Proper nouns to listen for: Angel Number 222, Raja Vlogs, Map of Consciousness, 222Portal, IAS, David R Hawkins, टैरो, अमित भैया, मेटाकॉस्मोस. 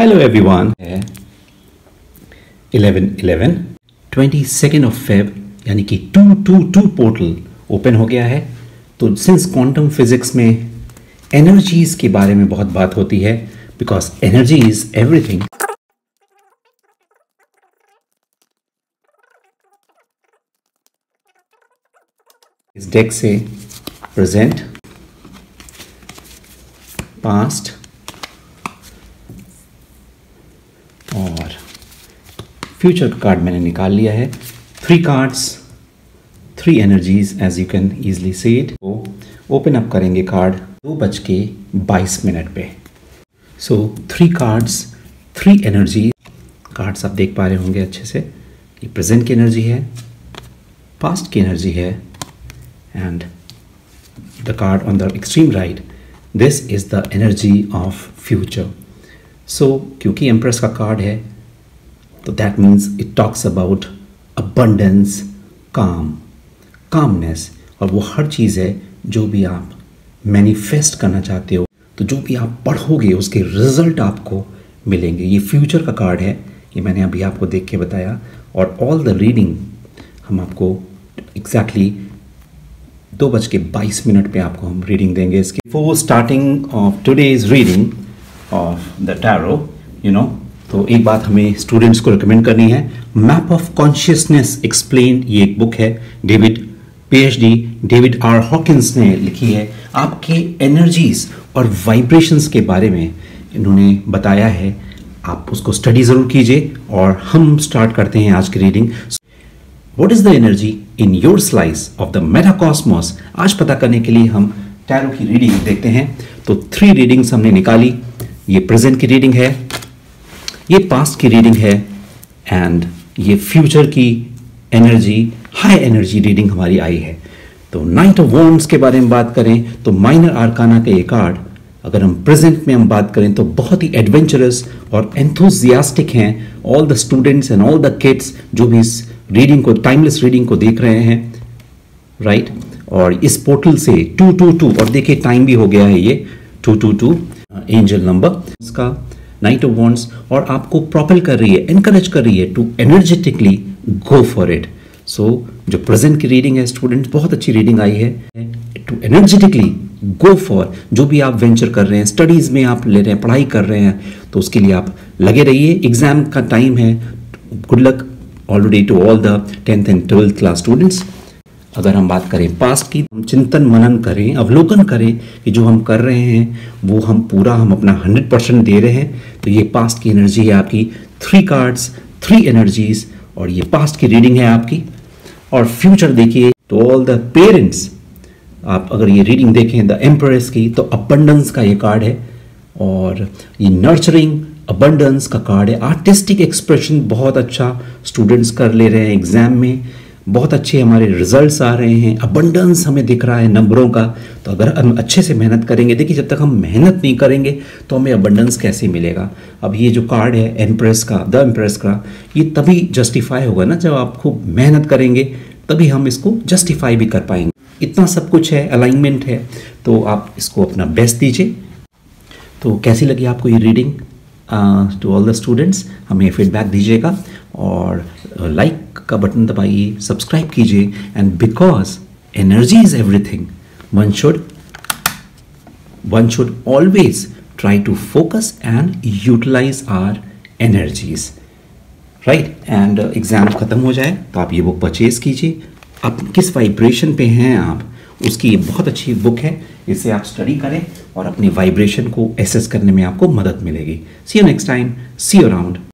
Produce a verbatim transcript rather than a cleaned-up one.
Hello everyone, eleven eleven twenty-second of Feb यानी कि two two two portal open हो गया है। तो सिंस क्वांटम फिजिक्स में एनर्जीज के बारे में बहुत बात होती है, बिकॉज एनर्जी इज एवरीथिंग। इस डेक से प्रेजेंट, पास्ट और फ्यूचर का कार्ड मैंने निकाल लिया है। Three cards, three energies as you can easily see it. वो ओपन अप करेंगे कार्ड दो बज के बाईस मिनट पे। So three cards, three energy cards आप देख पा रहे होंगे अच्छे से। ये प्रेजेंट की एनर्जी है, पास्ट की एनर्जी है and the card on the extreme right, this is the energy of future. So so, क्योंकि एम्प्रेस का कार्ड है तो that means it talks about abundance, calm, calmness, और वो हर चीज़ है जो भी आप मैनिफेस्ट करना चाहते हो। तो जो भी आप पढ़ोगे उसके रिजल्ट आपको मिलेंगे। ये फ्यूचर का कार्ड है, ये मैंने अभी आपको देख के बताया। और ऑल द रीडिंग हम आपको एग्जैक्टली दो बज के बाईस मिनट पर आपको हम रीडिंग देंगे इसके। Before starting of today's reading of the टैरो you know, तो एक बात हमें स्टूडेंट्स को रिकमेंड करनी है, मैप ऑफ कॉन्शियसनेस एक्सप्लेन, ये एक बुक है, David PhD David R Hawkins ने लिखी है। आपके एनर्जीज और वाइब्रेशंस के बारे में इन्होंने बताया है, आप उसको स्टडी ज़रूर कीजिए। और हम स्टार्ट करते हैं आज की reading. What is the energy in your slice of the मेटाकॉस्मोस, आज पता करने के लिए हम टैरो की रीडिंग देखते हैं। तो थ्री रीडिंग्स हमने निकाली, ये प्रेजेंट की रीडिंग है, ये पास्ट की रीडिंग है एंड ये फ्यूचर की एनर्जी, हाई एनर्जी रीडिंग हमारी आई है। तो नाइट ऑफ वॉन्ड्स के बारे में बात करें तो माइनर आर्काना का ये कार्ड, अगर हम प्रेजेंट में हम बात करें तो बहुत ही एडवेंचरस और एंथुजियास्टिक हैं all the students and all the kids जो भी इस रीडिंग को, टाइमलेस रीडिंग को देख रहे हैं, राइट right? और इस पोर्टल से टू टू टू, और देखिए टाइम भी हो गया है, ये two two two angel number, इसका नाइट ऑफ वॉन्ड्स, और आपको प्रॉपेल कर रही है, एनकरेज कर रही है to energetically go for it. So जो प्रेजेंट की रीडिंग है स्टूडेंट्स, बहुत अच्छी रीडिंग आई है टू एनर्जेटिकली गो फॉर, जो भी आप वेंचर कर रहे हैं, स्टडीज़ में आप ले रहे हैं, पढ़ाई कर रहे हैं, तो उसके लिए आप लगे रहिए। एग्जाम का टाइम है, good luck already to all the tenth and twelfth class students. अगर हम बात करें पास्ट की, हम चिंतन मनन करें, अवलोकन करें कि जो हम कर रहे हैं वो हम पूरा, हम अपना हंड्रेड परसेंट दे रहे हैं। तो ये पास्ट की एनर्जी है आपकी, थ्री कार्ड्स, थ्री एनर्जीज, और ये पास्ट की रीडिंग है आपकी। और फ्यूचर देखिए तो ऑल द पेरेंट्स, आप अगर ये रीडिंग देखें द एम्प्रेस की तो अबंडेंस का ये कार्ड है, और ये नर्चरिंग अबंडेंस का कार्ड है। आर्टिस्टिक एक्सप्रेशन बहुत अच्छा स्टूडेंट्स कर ले रहे हैं, एग्जाम में बहुत अच्छे हमारे रिजल्ट्स आ रहे हैं, अबंडेंस हमें दिख रहा है नंबरों का। तो अगर हम अच्छे से मेहनत करेंगे, देखिए जब तक हम मेहनत नहीं करेंगे तो हमें अबंडेंस कैसे मिलेगा। अब ये जो कार्ड है एम्प्रेस का, द एम्प्रेस का, ये तभी जस्टिफाई होगा ना जब आप खूब मेहनत करेंगे, तभी हम इसको जस्टिफाई भी कर पाएंगे। इतना सब कुछ है, अलाइनमेंट है, तो आप इसको अपना बेस्ट दीजिए। तो कैसी लगी आपको ये reading to all the students, हमें फीडबैक दीजिएगा और लाइक uh, like का बटन दबाइए, सब्सक्राइब कीजिए। And because energy is everything, one should one should always try to focus and utilise our energies, right. And exam ख़त्म हो जाए तो आप ये बुक परचेज़ कीजिए, आप किस वाइब्रेशन पे हैं आप, उसकी बहुत अच्छी बुक है, इसे आप स्टडी करें और अपने वाइब्रेशन को एसेस करने में आपको मदद मिलेगी। See you next time, see you around.